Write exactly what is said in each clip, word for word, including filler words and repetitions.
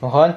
ทุกคน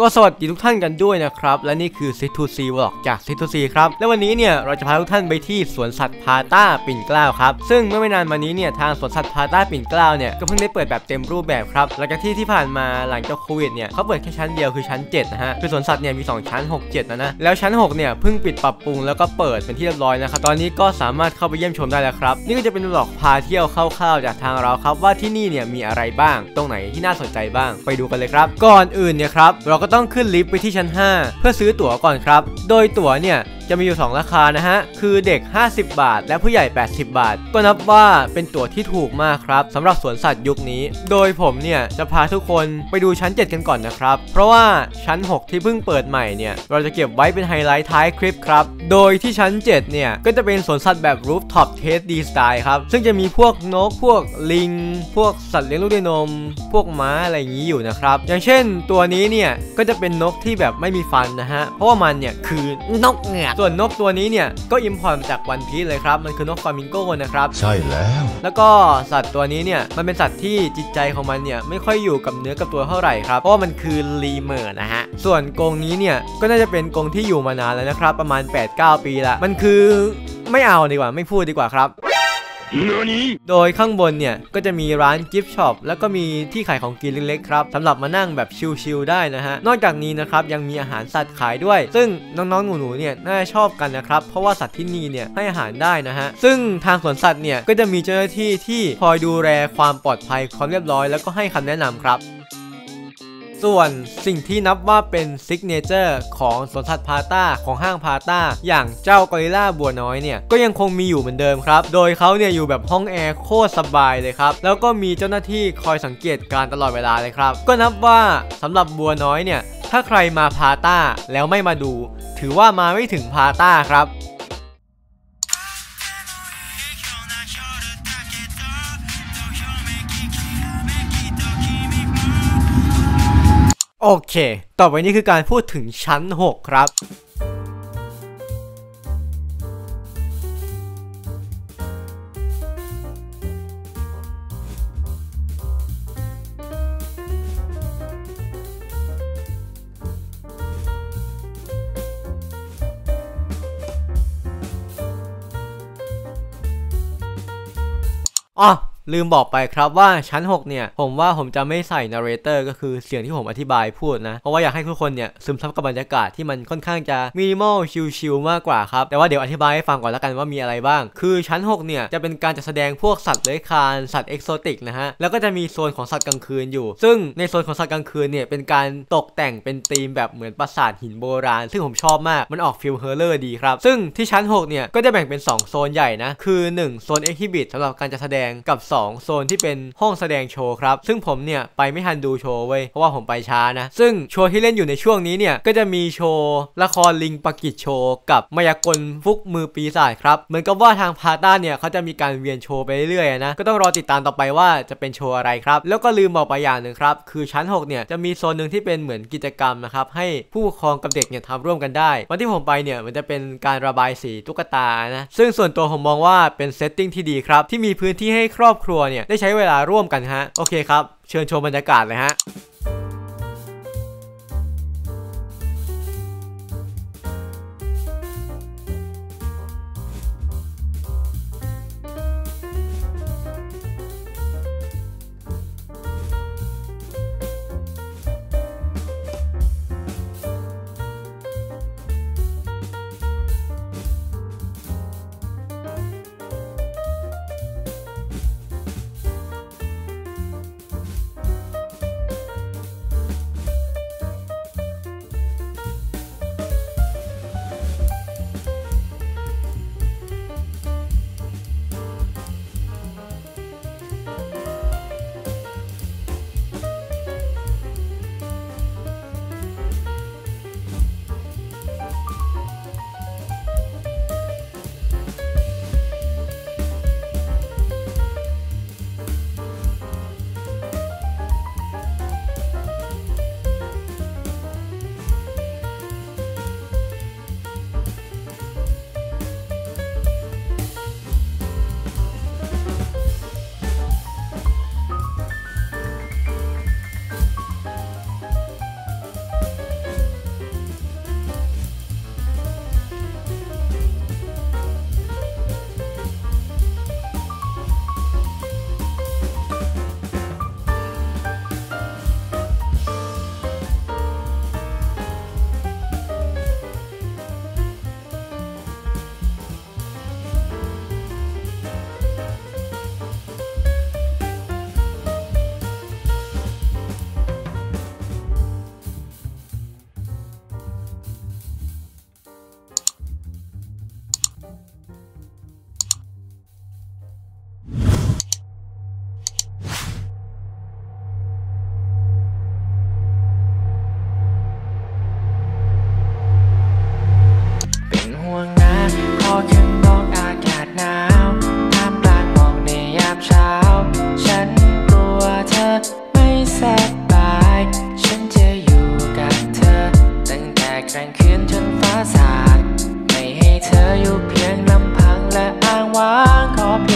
ก็สวัสดีทุกท่านกันด้วยนะครับและนี่คือ ซี ทู C Vlog จาก ซี ทู C ครับและวันนี้เนี่ยเราจะพาทุกท่านไปที่สวนสัตว์พาต้าปิ่นเกล้าครับซึ่งเมื่อไม่นานมานี้เนี่ยทางสวนสัตว์พาต้าปิ่นเกล้าเนี่ยก็เพิ่งได้เปิดแบบเต็มรูปแบบครับหลังจากที่ที่ผ่านมาหลังจากโควิดเนี่ยเขาเปิดแค่ชั้นเดียวคือชั้นเจ็ดนะฮะคือสวนสัตว์เนี่ยมีสองชั้นหก เจ็ดนะนะแล้วชั้นหกเนี่ยเพิ่งปิดปรับปรุงแล้วก็เปิดเป็นที่เรียบร้อยนะครับตอนนี้ก็สามารถเข้าไปเยี่ยมชมได้แล้วครับนี่ก็จะเป็นบล็อกพาเที่ยวคร่าวๆจากทางเราครับว่าที่นี่เนี่ยมีอะไรบ้างตรงไหนที่น่าสนใจบ้างไปดูกันเลยครับก่อนอื่นเนี่ยครับเราก็ต้องขึ้นลิฟต์ไปที่ชั้นห้าเพื่อซื้อตั๋วก่อนครับโดยตั๋วเนี่ยจะมีอยู่สองราคานะฮะคือเด็กห้าสิบบาทและผู้ใหญ่แปดสิบบาทก็นับว่าเป็นตั๋วที่ถูกมากครับสำหรับสวนสัตว์ยุคนี้โดยผมเนี่ยจะพาทุกคนไปดูชั้นเจ็ดกันก่อนนะครับเพราะว่าชั้นหกที่เพิ่งเปิดใหม่เนี่ยเราจะเก็บไว้เป็นไฮไลท์ท้ายคลิปครับโดยที่ชั้นเจ็ดเนี่ยก็จะเป็นสวนสัตว์แบบ Rooftop Test D Style ครับซึ่งจะมีพวกนกพวกลิงพวกสัตว์เลี้ยงลูกด้วยนมพวกม้าอะไรอย่างนี้อยู่นะครับอย่างเช่นตัวนี้เนี่ยก็จะเป็นนกที่แบบไม่มีฟันนะฮะเพราะว่ามันเนี่ยคือนกเงือกส่วนนกตัวนี้เนี่ยก็อิมพอร์ตจากวันพีซเลยครับมันคือนกฟลามิงโก้นะครับใช่แล้วแล้วก็สัตว์ตัวนี้เนี่ยมันเป็นสัตว์ที่จิตใจของมันเนี่ยไม่ค่อยอยู่กับเนื้อกับตัวเท่าไหร่ครับเพราะว่ามันคือลีเมอร์นะฮะส่วนกรงนี้เนี่ยก็น่าจะเป็นกรงที่อยู่มานานแล้วนะครับประมาณ แปด เก้า ปีละมันคือไม่เอาดีกว่าไม่พูดดีกว่าครับโดยข้างบนเนี่ยก็จะมีร้านกิฟต์ช็อปแล้วก็มีที่ขายของกินเล็กๆครับสำหรับมานั่งแบบชิลๆได้นะฮะนอกจากนี้นะครับยังมีอาหารสัตว์ขายด้วยซึ่งน้องๆหนูๆเนี่ยน่าชอบกันนะครับเพราะว่าสัตว์ที่นี่เนี่ยให้อาหารได้นะฮะซึ่งทางสวนสัตว์เนี่ยก็จะมีเจ้าหน้าที่ที่คอยดูแลความปลอดภัยความเรียบร้อยแล้วก็ให้คำแนะนำครับส่วนสิ่งที่นับว่าเป็นซิกเนเจอร์ของสวนสัตว์พาต้าของห้างพาต้าอย่างเจ้ากอริลลาบัวน้อยเนี่ยก็ยังคงมีอยู่เหมือนเดิมครับโดยเขาเนี่ยอยู่แบบห้องแอร์โคตรสบายเลยครับแล้วก็มีเจ้าหน้าที่คอยสังเกตการตลอดเวลาเลยครับก็นับว่าสำหรับบัวน้อยเนี่ยถ้าใครมาพาต้าแล้วไม่มาดูถือว่ามาไม่ถึงพาต้าครับโอเคต่อไปนี้คือการพูดถึงชั้นหกครับอ๋อลืมบอกไปครับว่าชั้นหกเนี่ยผมว่าผมจะไม่ใส่นาร์เรเตอร์ก็คือเสียงที่ผมอธิบายพูดนะเพราะว่าอยากให้ทุกคนเนี่ยซึมซับกับบรรยากาศที่มันค่อนข้างจะมินิมอลชิลๆมากกว่าครับแต่ว่าเดี๋ยวอธิบายให้ฟังก่อนละกันว่ามีอะไรบ้างคือชั้นหกเนี่ยจะเป็นการจัดแสดงพวกสัตว์เลื้อยคลานสัตว์เอกโซติกนะฮะแล้วก็จะมีโซนของสัตว์กลางคืนอยู่ซึ่งในโซนของสัตว์กลางคืนเนี่ยเป็นการตกแต่งเป็นธีมแบบเหมือนปราสาทหินโบราณซึ่งผมชอบมากมันออกฟิลเฮอร์เรอร์ดีครับซึ่งที่ชั้นหกเนี่ยก็จะแบ่งเป็นสองโซนใหญ่นะคือหนึ่งโซน Exhibit สำหรับการจัดแสดงกับสองโซนที่เป็นห้องแสดงโชว์ครับซึ่งผมเนี่ยไปไม่ทันดูโชว์เว้ยเพราะว่าผมไปช้านะซึ่งโชว์ที่เล่นอยู่ในช่วงนี้เนี่ยก็จะมีโชว์ละครลิงปากิจโชว์กับมายากลฟุกมือปีศาจครับเหมือนกับว่าทางพาต้าเนี่ยเขาจะมีการเวียนโชว์ไปเรื่อยๆนะก็ต้องรอติดตามต่อไปว่าจะเป็นโชว์อะไรครับแล้วก็ลืมบอกไปอย่างหนึ่งครับคือชั้นหกเนี่ยจะมีโซนหนึ่งที่เป็นเหมือนกิจกรรมนะครับให้ผู้ปกครองกับเด็กเนี่ยทำร่วมกันได้วันที่ผมไปเนี่ยมันจะเป็นการระบายสีตุ๊กตานะซึ่งส่วนตัวผมมองว่าเป็นเซตติ้งที่ดีครับที่มีพื้นที่ให้ครอบครัวเนี่ยได้ใช้เวลาร่วมกันฮะโอเคครับเชิญชมบรรยากาศเลยฮะ นจนฟ้าสาดไม่ให้เธออยู่เพียงลำพังและอ้างว้างขอ